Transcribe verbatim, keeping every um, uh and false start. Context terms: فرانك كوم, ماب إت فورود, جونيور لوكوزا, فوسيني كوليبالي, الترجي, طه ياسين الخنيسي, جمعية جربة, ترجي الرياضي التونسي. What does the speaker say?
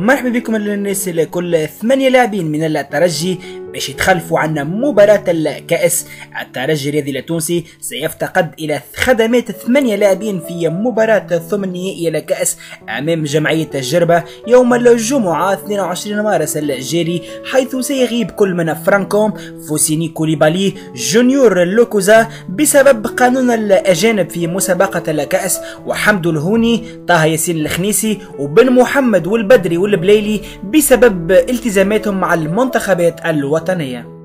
مرحبا بكم الناس الكل. ثمانية لاعبين من الترجي باش يتخلفوا عن مباراة الكأس. الترجي الرياضي التونسي سيفتقد إلى خدمات ثمانية لاعبين في مباراة الثمنيائية الكأس أمام جمعية جربة يوم الجمعة اثنين وعشرين مارس الجاري، حيث سيغيب كل من فرانك كوم، فوسيني كوليبالي، جونيور لوكوزا بسبب قانون الأجانب في مسابقة الكأس، وحمد الهوني، طه ياسين الخنيسي وبن محمد والبدري والبليلي بسبب التزاماتهم مع المنتخبات الوطنية.